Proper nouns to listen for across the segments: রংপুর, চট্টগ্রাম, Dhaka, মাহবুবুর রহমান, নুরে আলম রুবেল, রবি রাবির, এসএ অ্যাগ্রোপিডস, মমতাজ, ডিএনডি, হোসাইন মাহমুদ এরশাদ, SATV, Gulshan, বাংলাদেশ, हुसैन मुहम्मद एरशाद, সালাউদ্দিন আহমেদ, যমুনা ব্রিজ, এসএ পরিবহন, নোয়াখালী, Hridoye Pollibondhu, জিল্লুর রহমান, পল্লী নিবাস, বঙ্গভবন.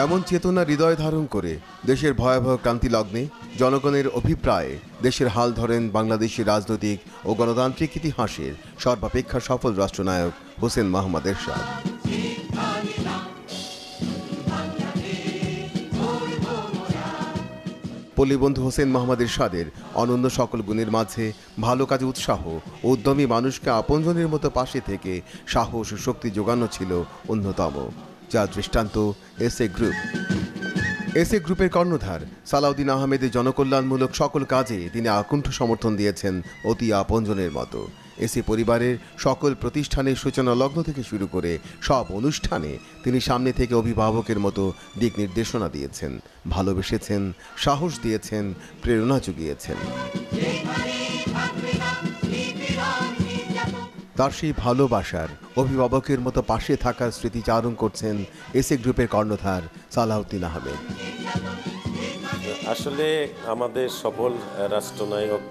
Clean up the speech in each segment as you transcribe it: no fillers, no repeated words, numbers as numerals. एमन चेतना हृदय धारण करे देशेर भयाबह क्रांति लग्ने जनगणेर अभिप्राये देशेर हाल धरेन बांग्लादेशी राजनैतिक और गणतांत्रिक इतिहासेर सर्वापेक्षा सफल राष्ट्रनायक हुसैन मुहम्मद एरशाद। पल्लीबंधु हुसैन मुहम्मद एरशादेर अनन्य सकल गुणेर माझे भालो काजे उत्साह उद्यमी मानुषके आपनजनेर मतो पाशे थेके साहस ओ शक्ति जोगानो छिलो अन्यतम, जार दृष्टान्त एसए ग्रुप। एसए ग्रुपेर कर्णधार सालाउद्दीन आहमेद जनकल्याणमूलक सकल काजे तिनि आकुंठ समर्थन दियेछेन अति आपनजनेर मतो। एसए परिवारेर सकल प्रतिष्ठानेर सूचना लग्न थेके शुरू करे सब अनुष्ठाने तिनि सामने थेके अभिभावकेर मतो दिक निर्देशना दियेछेन, भालोबेसेछेन, साहस दियेछेन, प्रेरणा जुगियेछेन। तार सेई भालोबासार अभिभावकेर मतो पाशे थाकार स्मृतिचारण करছেন एसए ग्रुपेर कर्णधार सालाउद्दीन आहमेद। आसले आमादेर सफल राष्ट्रनायक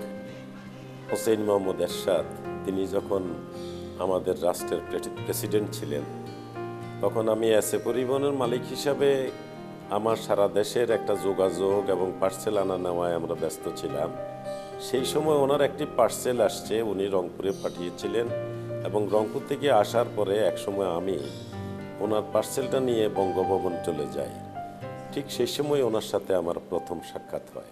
हुसैन मुहम्मद एरशाद तिनि जखन आमादेर राष्ट्रेर प्रेसिडेंट छिलेन तखन आमि एसए परिवहनेर मालिक हिसेबे आमार सारा देशेर एकटा जोगाजोग एबं पार्सेल आना नेওয়ায় आमरा व्यस्त छिलाम। সেই সময় ওনার একটি পার্সেল আসছে, উনি রংপুরে পাঠিয়েছিলেন এবং রংপুর থেকে আসার পরে একসময় আমি ওনার পার্সেলটা নিয়ে বঙ্গভবন চলে যাই। ঠিক সেই সময় ওনার সাথে আমার প্রথম সাক্ষাৎ হয়।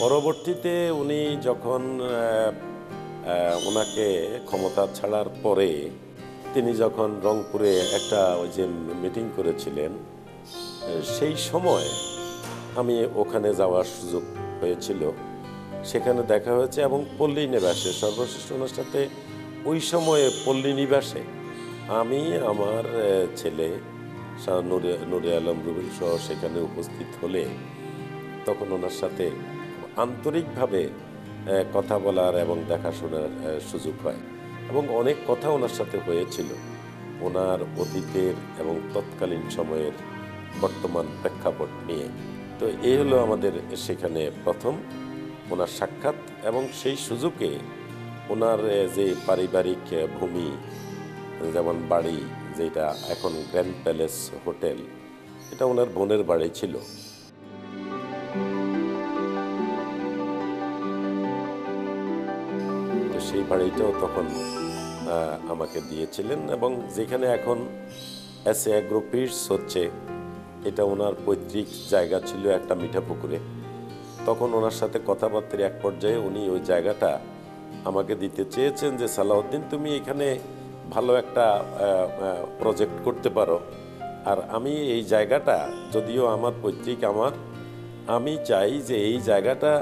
পরবর্তীতে উনি যখন ওনাকে ক্ষমতা ছাড়ার পরে তিনি যখন রংপুরে একটা ওই যে মিটিং করেছিলেন সেই সময় আমি ওখানে যাওয়ার সুযোগ হয়েছিল, সেখানে দেখা হয়েছে এবং পল্লী নিবাসে সর্বশ্রেষ্ঠ ওনার সাথে ওই সময়ে পল্লী নিবাসে আমি আমার ছেলে নুরে আলম রুবেল সহ সেখানে উপস্থিত হলে তখন ওনার সাথে আন্তরিকভাবে কথা বলার এবং দেখাশোনার সুযোগ হয় এবং অনেক কথা ওনার সাথে হয়েছিল ওনার অতীতের এবং তৎকালীন সময়ের বর্তমান প্রেক্ষাপট নিয়ে। তো এই হলো আমাদের সেখানে প্রথম ওনার সাক্ষাৎ এবং সেই সুযোগে ওনার যে পারিবারিক ভূমি যেমন বাড়ি যেটা এখন গ্র্যান্ড প্যালেস হোটেল এটা ওনার বোনের বাড়ি ছিল। তো সেই বাড়িটাও তখন আমাকে দিয়েছিলেন এবং যেখানে এখন এসএ অ্যাগ্রোপিডস হচ্ছে এটা ওনার পৈতৃক জায়গা ছিল একটা মিঠা পুকুরে। তখন ওনার সাথে কথাবার্তার এক পর্যায়ে উনি ওই জায়গাটা আমাকে দিতে চেয়েছেন যে সালাউদ্দিন তুমি এখানে ভালো একটা প্রজেক্ট করতে পারো আর আমি এই জায়গাটা যদিও আমার পৈতৃক আমার আমি চাই যে এই জায়গাটা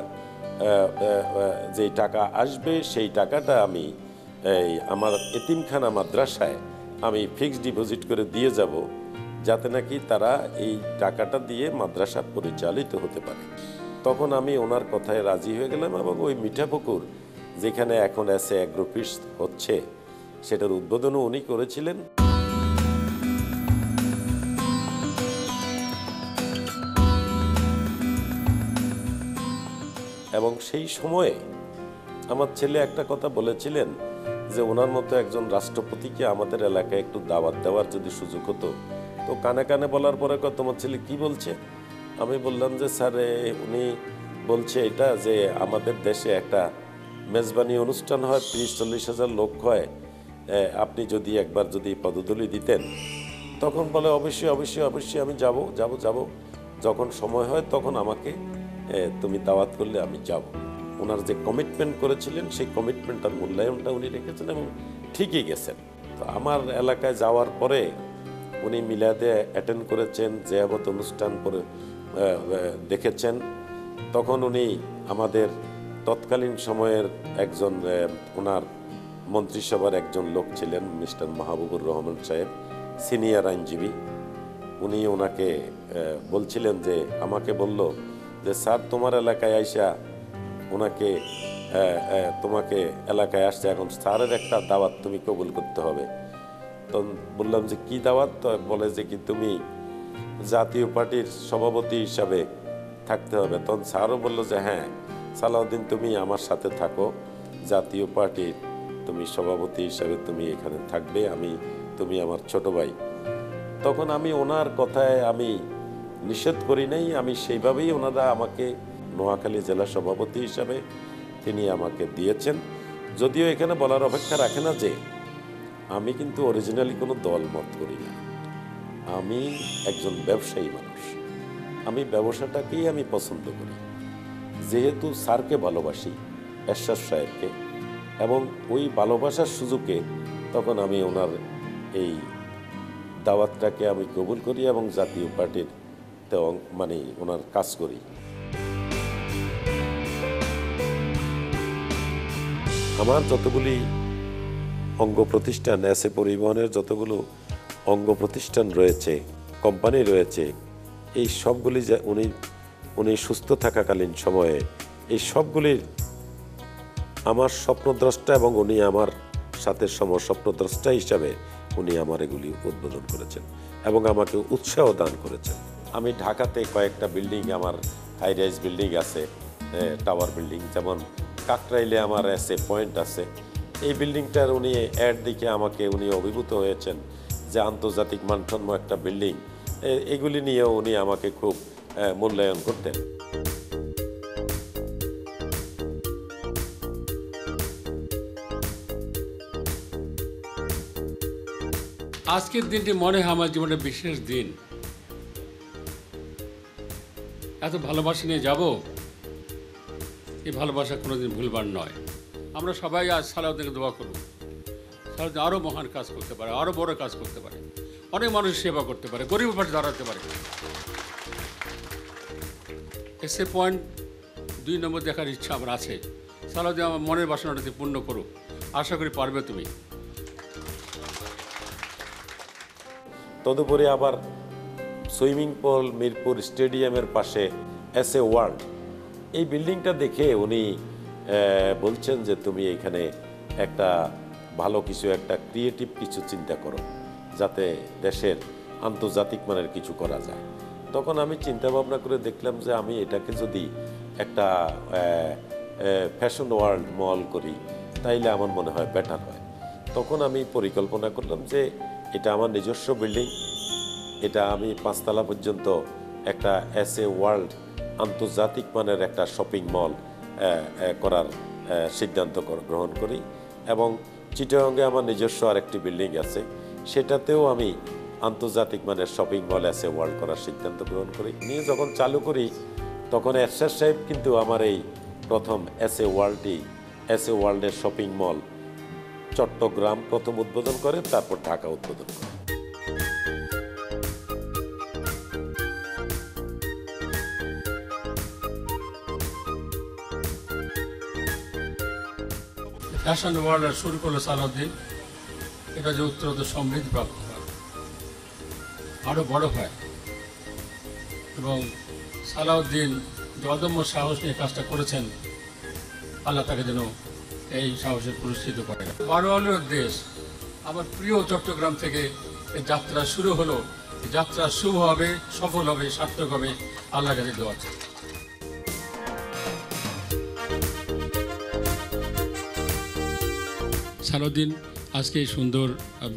যেই টাকা আসবে সেই টাকাটা আমি এই আমার এতিমখানা মাদ্রাসায় আমি ফিক্সড ডিপোজিট করে দিয়ে যাব যাতে নাকি তারা এই টাকাটা দিয়ে মাদ্রাসা পরিচালিত হতে পারে। তখন আমি ওনার কথায় রাজি হয়ে গেলাম এবং ওই মিঠাপুকুর যেখানে এখন এসএ অ্যাগ্রোপিস হচ্ছে সেটার উদ্বোধনও উনি করেছিলেন। এবং সেই সময়ে আমার ছেলে একটা কথা বলেছিলেন যে ওনার মতো একজন রাষ্ট্রপতিকে আমাদের এলাকায় একটু দাওয়াত দেওয়ার যদি সুযোগ হতো। তো কানে কানে বলার পরে তোমার ছেলে কী বলছে? আমি বললাম যে স্যার উনি বলছে এটা যে আমাদের দেশে একটা মেজবানি অনুষ্ঠান হয় ৩০-৪০ হাজার লোক হয়, আপনি যদি একবার যদি পদতলি দিতেন। তখন বলে অবশ্যই অবশ্যই অবশ্যই আমি যাব, যখন সময় হয় তখন আমাকে তুমি দাওয়াত করলে আমি যাব। ওনার যে কমিটমেন্ট করেছিলেন সেই কমিটমেন্টটার মূল্যায়নটা উনি রেখেছেন এবং ঠিকই গেছেন। তো আমার এলাকায় যাওয়ার পরে উনি মিলাদে অ্যাটেন্ড করেছেন, জিয়ারত অনুষ্ঠান করে দেখেছেন। তখন উনি আমাদের তৎকালীন সময়ের একজন ওনার মন্ত্রিসভার একজন লোক ছিলেন মিস্টার মাহবুবুর রহমান সাহেব, সিনিয়র আইনজীবী। উনি ওনাকে বলছিলেন যে আমাকে বলল যে স্যার তোমার এলাকায় আইসা ওনাকে তোমাকে এলাকায় আসছে এখন স্যারের একটা দাওয়াত তুমি কবুল করতে হবে। তখন বললাম যে কী দাওয়াত? বলে যে কি তুমি জাতীয় পার্টির সভাপতি হিসাবে থাকতে হবে। তখন স্যারও বললো যে হ্যাঁ সালাউদ্দিন তুমি আমার সাথে থাকো, জাতীয় পার্টির তুমি সভাপতি হিসেবে তুমি এখানে থাকবে, তুমি আমার ছোট ভাই। তখন আমি ওনার কথায় আমি নিষেধ করি নাই, আমি সেইভাবেই ওনারা আমাকে নোয়াখালী জেলা সভাপতি হিসাবে তিনি আমাকে দিয়েছেন। যদিও এখানে বলার অপেক্ষা রাখে না যে আমি কিন্তু অরিজিনালি কোনো দল মত করি না, আমি একজন ব্যবসায়ী মানুষ, আমি ব্যবসাটাকেই আমি পছন্দ করি। যেহেতু স্যারকে ভালোবাসি, এরশাদ সাহেবকে, এবং ওই ভালোবাসার সুযোগে তখন আমি ওনার এই দাওয়াতটাকে আমি কবুল করি এবং জাতীয় পার্টির ওনার কাজ করি। আমার যতগুলি অঙ্গ প্রতিষ্ঠান, এসএ পরিবহনের যতগুলো অঙ্গ প্রতিষ্ঠান রয়েছে, কোম্পানি রয়েছে, এই সবগুলি উনি সুস্থ থাকাকালীন সময়ে এই সবগুলির আমার স্বপ্নদ্রষ্টা এবং উনি আমার সাথে স্বপ্নদ্রষ্টা হিসাবে উনি আমার এগুলি উদ্বোধন করেছেন এবং আমাকে উৎসাহ দান করেছেন। আমি ঢাকাতে কয়েকটা বিল্ডিং, আমার হাই রাইজ বিল্ডিং আছে, টাওয়ার বিল্ডিং, যেমন কাকরাইলে আমার এসএ পয়েন্ট আছে। এই বিল্ডিংটার উনি অ্যাড দিকে আমাকে উনি অভিভূত হয়েছেন যে আন্তর্জাতিক মানসম্পন্ন একটা বিল্ডিং, এগুলি নিয়েও উনি আমাকে খুব মূল্যায়ন করতেন। আজকের দিনটি মনে হয় আমার জীবনের বিশেষ দিন। এত ভালোবাসা নিয়ে যাব, এই ভালোবাসা কোনোদিন ভুলবার নয়। আমরা সবাই আজ সালাউদ্দিনকে দোয়া করব, সালাউদ্দিন আরও মহান কাজ করতে পারে, আরও বড় কাজ করতে পারে, অনেক মানুষ সেবা করতে পারে, গরিবের পাশে দাঁড়াতে পারে। এসএ পয়েন্ট 2 নম্বর দেখার ইচ্ছা আমার আছে। সালাউদ্দিন আমার মনের বাসনাটাতে পূর্ণ করুক, আশা করি পারবে তুমি। তদুপরি আবার সুইমিং পুল, মিরপুর স্টেডিয়ামের পাশে এসএ ওয়ার্ল্ড, এই বিল্ডিংটা দেখে উনি বলছেন যে তুমি এখানে একটা ভালো কিছু, একটা ক্রিয়েটিভ কিছু চিন্তা করো, যাতে দেশের আন্তর্জাতিক মানের কিছু করা যায়। তখন আমি চিন্তা ভাবনা করে দেখলাম যে আমি এটাকে যদি একটা ফ্যাশন ওয়ার্ল্ড মল করি তাইলে আমার মনে হয় বেটার হয়। তখন আমি পরিকল্পনা করলাম যে এটা আমার নিজস্ব বিল্ডিং, এটা আমি 5 তলা পর্যন্ত একটা এসএ ওয়ার্ল্ড আন্তর্জাতিক মানের একটা শপিং মল করার সিদ্ধান্ত গ্রহণ করি। এবং চিটাগংয়ে আমার নিজস্ব আরেকটি বিল্ডিং আছে, সেটাতেও আমি আন্তর্জাতিক মানের শপিং মল এসএ ওয়ার্ল্ড করার সিদ্ধান্ত গ্রহণ করি। নিয়ে যখন চালু করি তখন এরশাদ সাহেব কিন্তু আমার এই প্রথম এসএ ওয়ার্ল্ডের শপিং মল চট্টগ্রাম প্রথম উদ্বোধন করে, তারপর ঢাকা উদ্বোধন করে। ফ্যাশন ওয়ার্ল্ড শুরু করলো সালাউদ্দিন, এটা যে উত্তরোত্তর সমৃদ্ধি প্রাপ্ত হয়, আরও বড় হয়। এবং সালাউদ্দিন যে অদম্য সাহস নিয়ে কাজটা করেছেন, আল্লাহ তাকে যেন এই সাহসে পুরস্কৃত করে। বারোয়ালের দেশ, আমার প্রিয় চট্টগ্রাম থেকে এই যাত্রা শুরু হলো। যাত্রা শুভ হবে, সফল হবে, সার্থক হবে, আল্লাহ কাছে দোয়া। সালাউদ্দিন, আজকে এই সুন্দর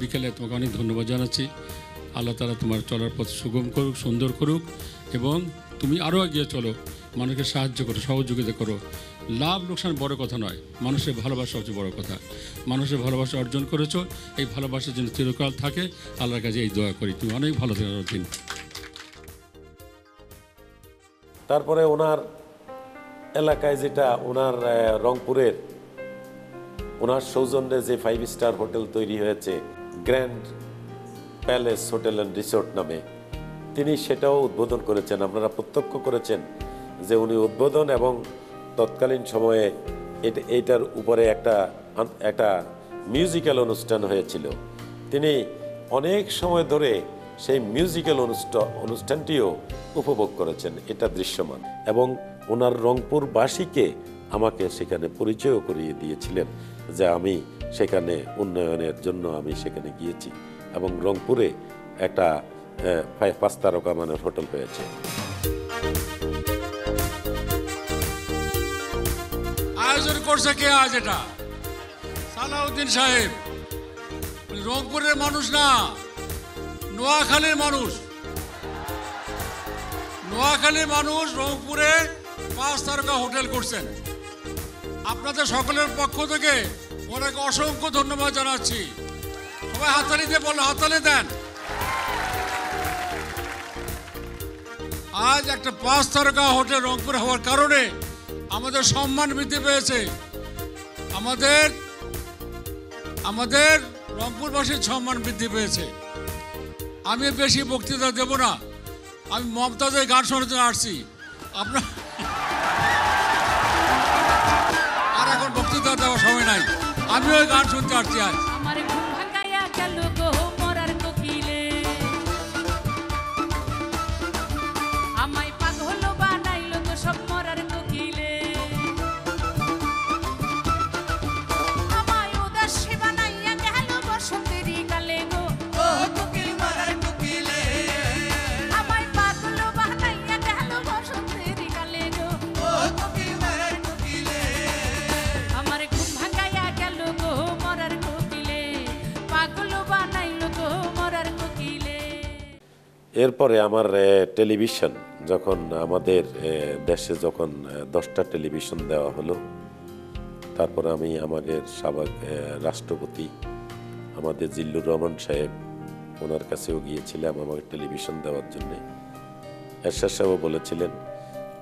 বিকেলে তোমাকে অনেক ধন্যবাদ জানাচ্ছি। আল্লাহ তাআলা তোমার চলার পথ সুগম করুক, সুন্দর করুক, এবং তুমি আরও এগিয়ে চলো, মানুষকে সাহায্য করো, সহযোগিতা করো। লাভ লোকসান বড় কথা নয়, মানুষের ভালোবাসা সবচেয়ে বড় কথা। মানুষের ভালোবাসা অর্জন করেছো, এই ভালোবাসার জন্য চিরকাল থাকে। আল্লাহর কাছে এই দোয়া করি তুমি অনেক ভালো থাকো দিন। তারপরে ওনার এলাকায় যেটা ওনার রংপুরের ওনার সৌজন্যে যে 5 স্টার হোটেল তৈরি হয়েছে, grand palace hotel and resort নামে, তিনি সেটাও উদ্বোধন করেছেন। আপনারা প্রত্যক্ষ করেছেন যে উনি উদ্বোধন এবং তৎকালীন সময়ে এইটার উপরে একটা মিউজিক্যাল অনুষ্ঠান হয়েছিল। তিনি অনেক সময় ধরে সেই মিউজিক্যাল অনুষ্ঠানটিও উপভোগ করেছেন, এটা দৃশ্যমান। এবং ওনার রংপুরবাসীকে আমাকে সেখানে পরিচয় করিয়ে দিয়েছিলেন যে আমি সেখানে উন্নয়নের জন্য আমি সেখানে গিয়েছি, এবং রংপুরে একটা 5 তারকা মানের হোটেল হয়েছে। আয়োজন করছে কে আজ? এটা সালাউদ্দিন সাহেব রংপুরের মানুষ না, নোয়াখালীর মানুষ। নোয়াখালীর মানুষ রংপুরে 5 তারকা হোটেল করছেন। আপনাদের সকলের পক্ষ থেকে অনেক অসংখ্য ধন্যবাদ জানাচ্ছি। সবাই হাততালি দিয়ে বলুন, হাততালি দেন। आज एक 5 तारका होटेल रंगपुर हवार कारणे आमादेर सम्मान बृद्धि पेयेछे। रंगपुरबासीर सम्मान बृद्धि पेयेछे। आमी बेशी बक्तृता देब ना, आमी ममताजेर गान शोनार जोन्नो आसछि। आपनारा आर एखन बक्तृता देवार समय नाई, आमी ओई गान शुनते आसछि। आज এরপরে আমার টেলিভিশন যখন আমাদের দেশে যখন 10টা টেলিভিশন দেওয়া হলো, তারপর আমি আমাদের সাবেক রাষ্ট্রপতি আমাদের জিল্লুর রহমান সাহেব ওনার কাছেও গিয়েছিলাম আমাকে টেলিভিশন দেওয়ার জন্য। এরশাদ সাহেবও বলেছিলেন,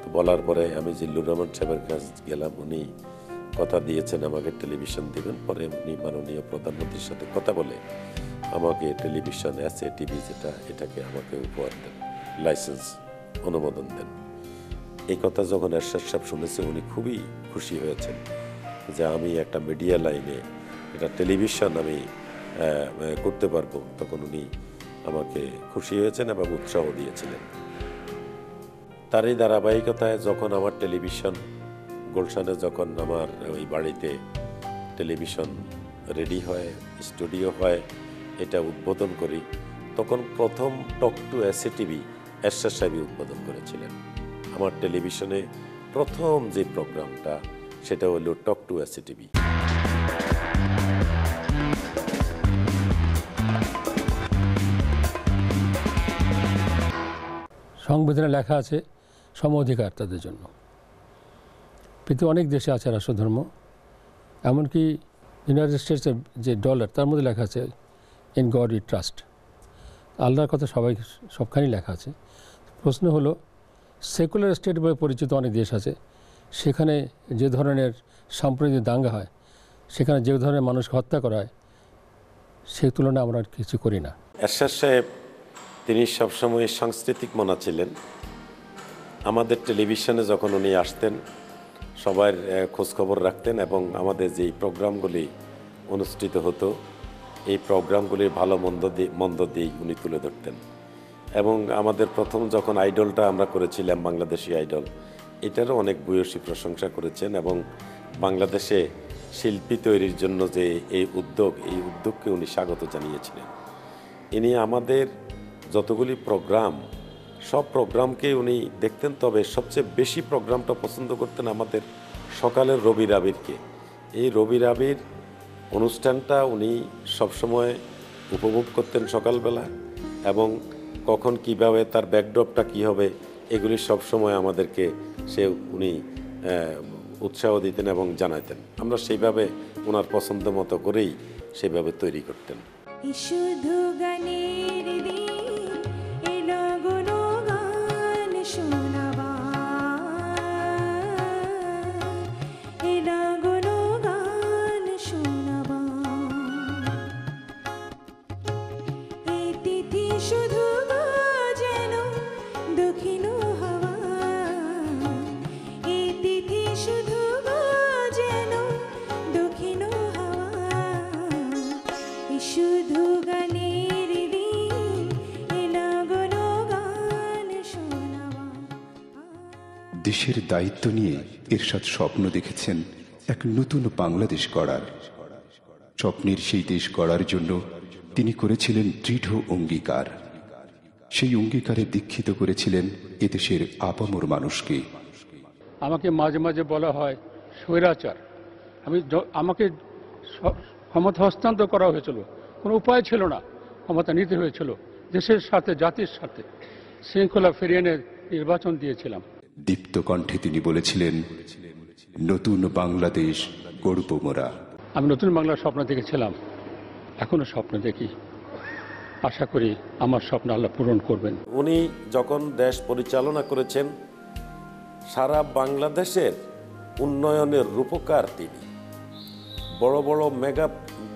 তো বলার পরে আমি জিল্লুর রহমান সাহেবের কাছে গেলাম। উনি কথা দিয়েছেন আমাকে টেলিভিশন দেবেন। পরে উনি মাননীয় প্রধানমন্ত্রীর সাথে কথা বলে আমাকে টেলিভিশন SATV যেটা এটাকে আমাকে উপহার দেন, লাইসেন্স অনুমোদন দেন। এই কথা যখন এরশাদ সাহেব শুনেছে উনি খুবই খুশি হয়েছেন যে আমি একটা মিডিয়া লাইনে এটা টেলিভিশন আমি করতে পারবো। তখন উনি আমাকে খুশি হয়েছেন এবং উৎসাহ দিয়েছিলেন। তার এই ধারাবাহিকতায় যখন আমার টেলিভিশন গুলশানে যখন আমার ওই বাড়িতে টেলিভিশন রেডি হয়, স্টুডিও হয়, এটা উদ্বোধন করি। তখন প্রথম টক টু SATV এরশাদ সাহেব উদ্বোধন করেছিলেন। আমার টেলিভিশনে প্রথম যে প্রোগ্রামটা সেটা হলো টক টু SATV। সংবিধানে লেখা আছে সম অধিকার তাদের জন্য। পৃথিবীর অনেক দেশে আছে রাষ্ট্রধর্ম, এমনকি ইউনাইটেড স্টেটসের যে ডলার তার মধ্যে লেখা আছে ইন গড উই ট্রাস্ট। আল্লাহর কথা সবাই সবখানেই লেখা আছে। প্রশ্ন হলো, সেকুলার স্টেট বলে পরিচিত অনেক দেশ আছে, সেখানে যে ধরনের সাম্প্রদায়িক দাঙ্গা হয়, সেখানে যে ধরনের মানুষকে হত্যা করা হয়, সে তুলনায় আমরা কিছু করি না। এরশাদ সাহেব তিনি সবসময় সাংস্কৃতিক মনা ছিলেন। আমাদের টেলিভিশনে যখন উনি আসতেন সবার খোঁজখবর রাখতেন এবং আমাদের যেই প্রোগ্রামগুলি অনুষ্ঠিত হতো এই প্রোগ্রামগুলির ভালো মন্দ দিয়েই উনি তুলে ধরতেন। এবং আমাদের প্রথম যখন আইডলটা আমরা করেছিলাম বাংলাদেশি আইডল, এটারও অনেক ভূয়সী প্রশংসা করেছেন এবং বাংলাদেশে শিল্পী তৈরির জন্য যে এই উদ্যোগ, এই উদ্যোগকে উনি স্বাগত জানিয়েছিলেন। ইনি আমাদের যতগুলি প্রোগ্রাম সব প্রোগ্রামকে উনি দেখতেন, তবে সবচেয়ে বেশি প্রোগ্রামটা পছন্দ করতেন আমাদের সকালের রবি রাবিরকে। এই রবি রাবির অনুষ্ঠানটা উনি সবসময় উপভোগ করতেন সকালবেলা, এবং কখন কীভাবে তার ব্যাকড্রপটা কী হবে এগুলি সবসময় আমাদেরকে উনি উৎসাহ দিতেন এবং জানাতেন। আমরা সেইভাবে ওনার পছন্দ মতো করেই সেইভাবে তৈরি করতেন। দেশের দায়িত্ব নিয়ে এরশাদ স্বপ্ন দেখেছেন এক নতুন বাংলাদেশ গড়ার। স্বপ্নের সেই দেশ গড়ার জন্য তিনি করেছিলেন দৃঢ় অঙ্গীকার। সেই অঙ্গীকারে দীক্ষিত করেছিলেন এদেশের আপামর মানুষকে। আমাকে মাঝে মাঝে বলা হয় স্বৈরাচার। আমাকে ক্ষমতা হস্তান্তর করা হয়েছিল, কোনো উপায় ছিল না, ক্ষমতা নিতে হয়েছিল। দেশের সাথে জাতির সাথে শৃঙ্খলা ফিরিয়ে এনে নির্বাচন দিয়েছিলাম। দীপ্ত কণ্ঠে তিনি বলেছিলেন, নতুন বাংলাদেশ গড়ব মোরা। আমি নতুন বাংলার স্বপ্ন দেখেছিলাম, এখনো স্বপ্ন দেখি, আশা করি আমার স্বপ্ন আল্লাহ পূরণ করবেন। উনি যখন দেশ পরিচালনা করেছেন, সারা বাংলাদেশের উন্নয়নের রূপকার তিনি।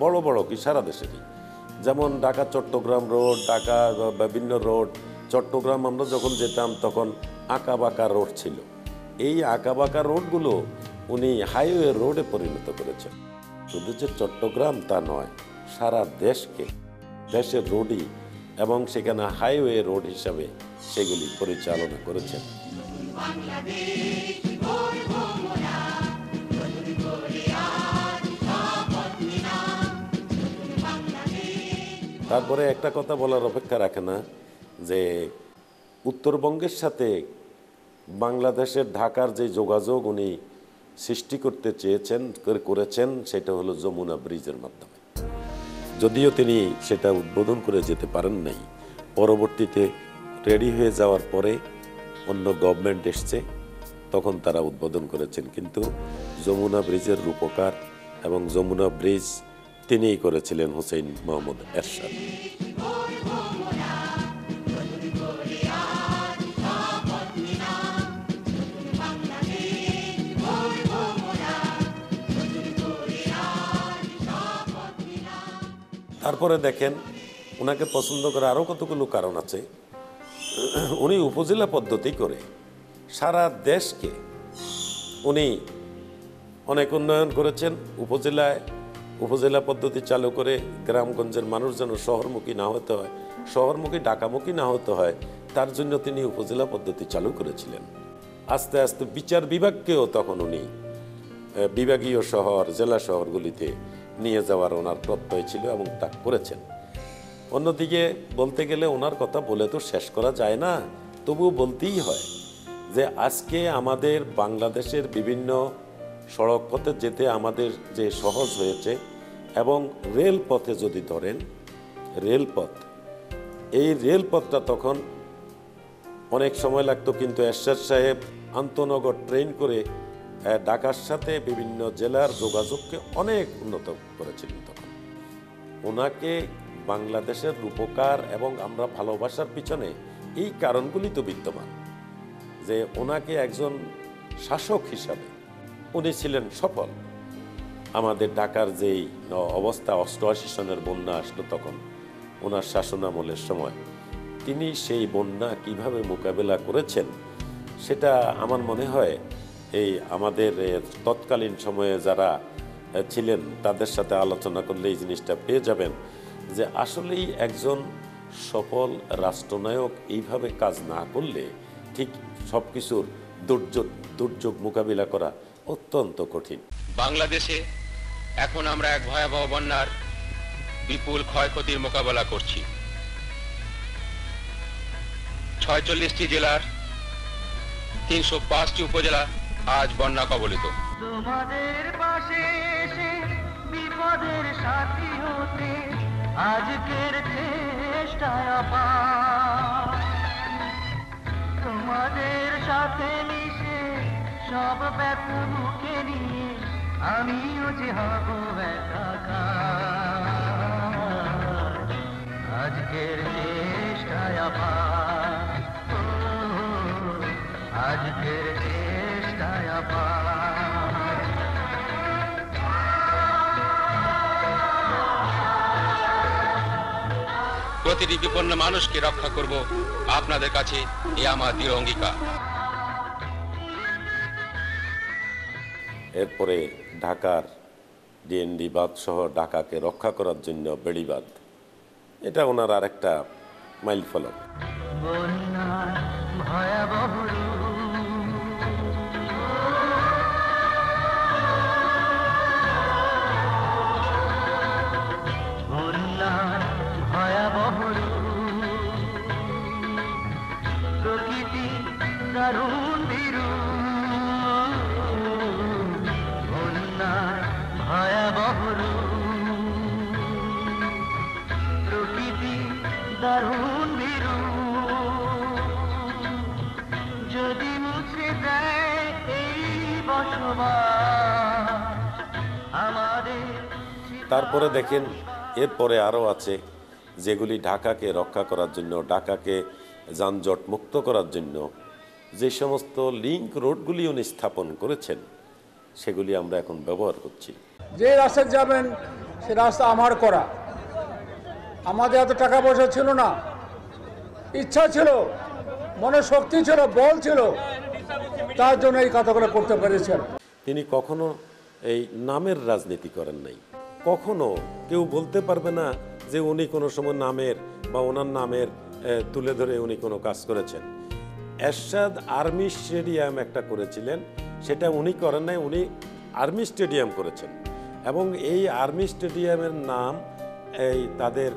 বড় বড় কি সারা দেশেরই, যেমন ঢাকা চট্টগ্রাম রোড, ঢাকা বিভিন্ন রোড, চট্টগ্রাম আমরা যখন যেতাম তখন আঁকাবাঁকা রোড ছিল, এই আঁকাবাঁকা রোডগুলো উনি হাইওয়ে রোডে পরিণত করেছেন। শুধু যে চট্টগ্রাম তা নয়, সারা দেশকে দেশের রোডই এবং সেখানে হাইওয়ে রোড হিসাবে সেগুলি পরিচালনা করেছেন। তারপরে একটা কথা বলার অপেক্ষা রাখে না যে উত্তরবঙ্গের সাথে বাংলাদেশের ঢাকার যে যোগাযোগ উনি সৃষ্টি করতে চেয়েছেন করেছেন, সেটা হলো যমুনা ব্রিজের মাধ্যমে। যদিও তিনি সেটা উদ্বোধন করে যেতে পারেন নাই, পরবর্তীতে রেডি হয়ে যাওয়ার পরে অন্য গভর্নমেন্ট এসছে, তখন তারা উদ্বোধন করেছেন, কিন্তু যমুনা ব্রিজের রূপকার এবং যমুনা ব্রিজ তিনিই করেছিলেন, হুসাইন মুহাম্মদ এরশাদ। তারপরে দেখেন ওনাকে পছন্দ করে আরও কতগুলো কারণ আছে। উনি উপজেলা পদ্ধতি করে সারা দেশকে উনি অনেক উন্নয়ন করেছেন। উপজেলা পদ্ধতি চালু করে গ্রামগঞ্জের মানুষ যেন শহরমুখী না হতে হয়, শহরমুখী ঢাকামুখী না হতে হয়, তার জন্য তিনি উপজেলা পদ্ধতি চালু করেছিলেন। আস্তে আস্তে বিচার বিভাগকেও তখন উনি বিভাগীয় শহর, জেলা শহরগুলিতে নিয়ে যাওয়ার ওনার প্রত্যয় ছিল এবং তা করেছেন। অন্যদিকে বলতে গেলে ওনার কথা বলে তো শেষ করা যায় না, তবুও বলতেই হয় যে আজকে আমাদের বাংলাদেশের বিভিন্ন সড়ক পথে যেতে আমাদের যে সহজ হয়েছে, এবং রেলপথে যদি ধরেন রেলপথ, এই রেলপথটা তখন অনেক সময় লাগতো, কিন্তু এরশাদ সাহেব আন্তনগর ট্রেন করে ঢাকার সাথে বিভিন্ন জেলার যোগাযোগকে অনেক উন্নত করেছিলেন। তখন ওনাকে বাংলাদেশের রূপকার এবং আমরা ভালোবাসার পিছনে এই কারণগুলি তো বিদ্যমান, যে ওনাকে একজন শাসক হিসাবে উনি ছিলেন সফল। আমাদের ঢাকার যেই অবস্থা, 88 সনের বন্যা আসলো তখন ওনার শাসনামলের সময়, তিনি সেই বন্যা কিভাবে মোকাবেলা করেছেন সেটা আমার মনে হয় এই আমাদের তৎকালীন সময়ে যারা ছিলেন তাদের সাথে আলোচনা করলে এই জিনিসটা পেয়ে যাবেন, যে আসলেই একজন সফল রাষ্ট্রনায়ক এইভাবে কাজ না করলে ঠিক সব কিছুর দুর্যোগ মোকাবিলা করা অত্যন্ত কঠিন। বাংলাদেশে এখন আমরা এক ভয়াবহ বন্যার বিপুল ক্ষয়ক্ষতির মোকাবেলা করছি। 46টি জেলার 305টি উপজেলা আজ বন্যা কবলিত। তোমাদের পাশে এসে বিপদের সাথী হতে আজকের চেষ্টায় অপার, তোমাদের সাথে মিশে সব ব্যথা মুখে নিয়ে আমিও যে হব ব্যথাকার, আজকের চেষ্টায় অপার, আজকের চেষ্টায় অপার। প্রতিটি বিপন্ন মানুষকে রক্ষা করব, আপনাদের কাছে এ আমার দৃঢ় অঙ্গীকার। এরপরে ঢাকার ডিএনডি বাঁধ সহ ঢাকাকে রক্ষা করার জন্য বেড়িবাঁধ, এটা ওনার আরেকটা মাইলফলক। ভয়াবহ तारपरे देखें एरपरे आरो आछे जेगुली ढाकाके रक्षा करार जन्य ढाकाके जानजट मुक्त करार जन्य जे समस्त लिंक रोडगुली उनि स्थापन करेछेन सेगुली आमरा एखन व्यवहार करछि। जे रास्ता जाबेन से रास्ता आमार करा, आमादेर एत टाका पयसा छिलो ना, इच्छा छिलो, मने शक्ति छिलो, बल छिलो, तार जন্য এই কথাগুলো করতে পেরেছেন। তিনি কখনো এই নামের রাজনীতি করেন নাই, কখনো কেউ বলতে পারবে না যে উনি কোনো সময় নামের বা ওনার নামের তুলে ধরে উনি কোনো কাজ করেছেন। এরশাদ আর্মি স্টেডিয়াম একটা করেছিলেন, সেটা উনি করেন নাই, উনি আর্মি স্টেডিয়াম করেছেন এবং এই আর্মি স্টেডিয়ামের নাম এই তাদের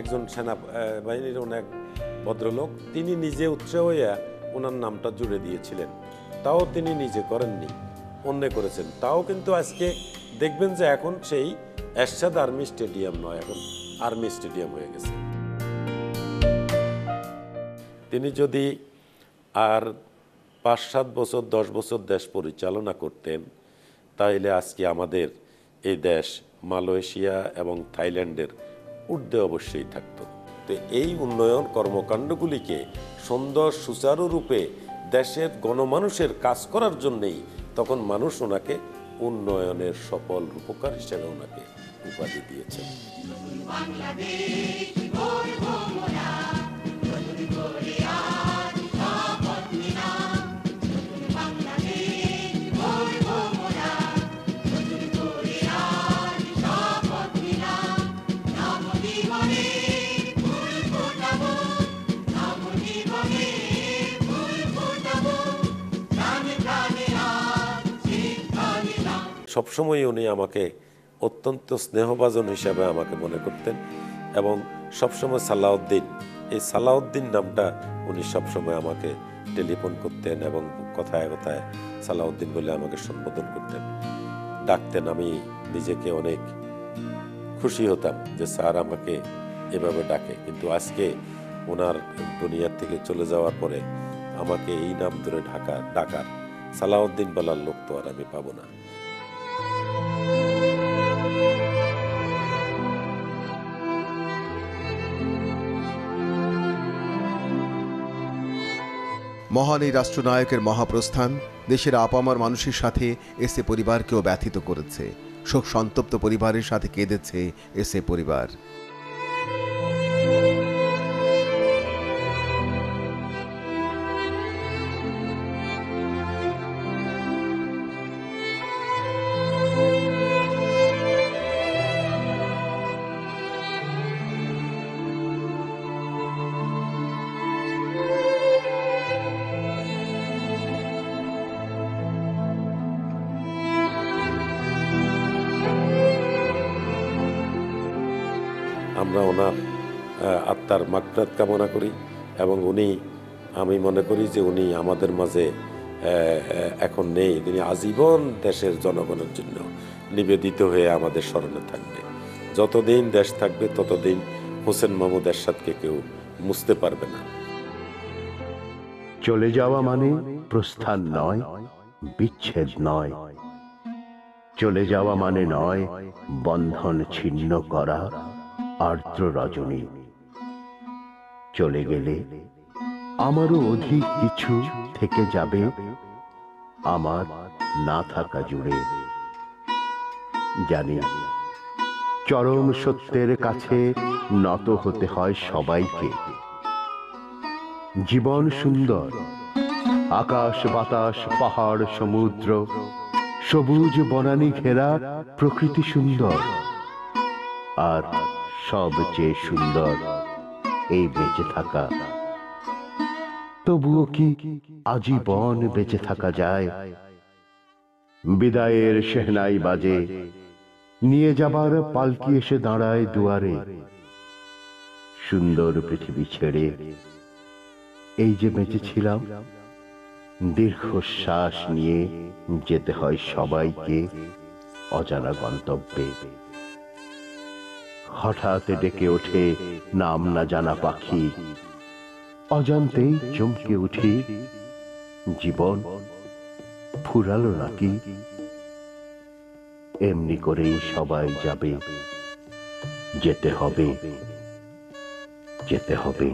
একজন সেনা বাহিনীর অনেক ভদ্রলোক তিনি নিজে উৎসাহ হইয়া ওনার নামটা জুড়ে দিয়েছিলেন, তাও তিনি নিজে করেননি, অন্যে করেছেন। তাও কিন্তু আজকে দেখবেন যে এখন সেই এরশাদ আর্মি স্টেডিয়াম নয়, এখন আর্মি স্টেডিয়াম হয়ে গেছে। তিনি যদি আর ৫-৭ বছর ১০ বছর দেশ পরিচালনা করতেন তাহলে আজকে আমাদের এই দেশ মালয়েশিয়া এবং থাইল্যান্ডের ঊর্ধ্বে অবশ্যই থাকত। তো এই উন্নয়ন কর্মকাণ্ডগুলিকে সুন্দর সুচারুরূপে দেশের গণমানুষের কাজ করার জন্যেই তখন মানুষ ওনাকে উন্নয়নের সফল রূপকার হিসেবে ওনাকে উপাধি দিয়েছেন। सब समय उनी आमाके अत्यंत स्नेहभाजन हिसाब से आमाके मने करतें एवं सब समय सालाउद्दीन ये सालाउद्दीन नामटा उनी सब समय आमाके टेलीफोन करतें एवं कथाय कथाय सालाउद्दीन बोले आमाके सम्बोधन करतें डाकतें। आमी निजेके अनेक खुशी हतम जे सार आमाके एभाबे डाके, किन्तु आजके ओनार दुनिया थेके चले जावार परे आमाके एई नाम धरे डाकार सालाउद्दीन बलार लोक तो आर आमी पाबो ना। महान এই রাষ্ট্রনায়কের মহাপ্রস্থান দেশের আপামার মানুষের সাথে এসএ পরিবারকেও ব্যথিত করেছে। শোক সন্তপ্ত পরিবারের সাথে কেঁদেছে এসএ পরিবার। আমরা ওনার আত্মার মাগফিরাত কামনা করি এবং উনি আমি মনে করি যে উনি আমাদের মাঝে এখন নেই, তিনি আজীবন দেশের জনগণের জন্য নিবেদিত হয়ে আমাদের স্মরণে থাকবে। যতদিন দেশ থাকবে ততদিন হোসেন মাহমুদ এরশাদকে কেউ মুছতে পারবে না। চলে যাওয়া মানে প্রস্থান নয়, বিচ্ছেদ নয়, চলে যাওয়া মানে নয় বন্ধন ছিন্ন করা। আর্দ্র রজনী চলে গেলে আমারও অধিক কিছু থেকে যাবে আমার না থাকা জুড়ে। জানি চরম সত্যের কাছে নত হতে হয় সবাইকে। জীবন সুন্দর, আকাশ বাতাস পাহাড় সমুদ্র সবুজ বনানী ঘেরা, প্রকৃতি সুন্দর, আর সবচেয়ে সুন্দর এই বেঁচে থাকা। তবুও কি আজীবন বেঁচে থাকা যায়? বিদায়ের শেহনাই বাজে, নিয়ে যাবার পালকি এসে দাঁড়ায় দুয়ারে। সুন্দর পৃথিবী ছেড়ে এই যে বেঁচেছিলাম, দীর্ঘশ্বাস নিয়ে যেতে হয় সবাইকে অজানা গন্তব্যে। হঠাৎ ডেকে ওঠে নাম না জানা পাখি, অজান্তেই চমকে উঠি, জীবন ফুরালো নাকি? एमनी करेई सबाई जाबे, जेते होबे,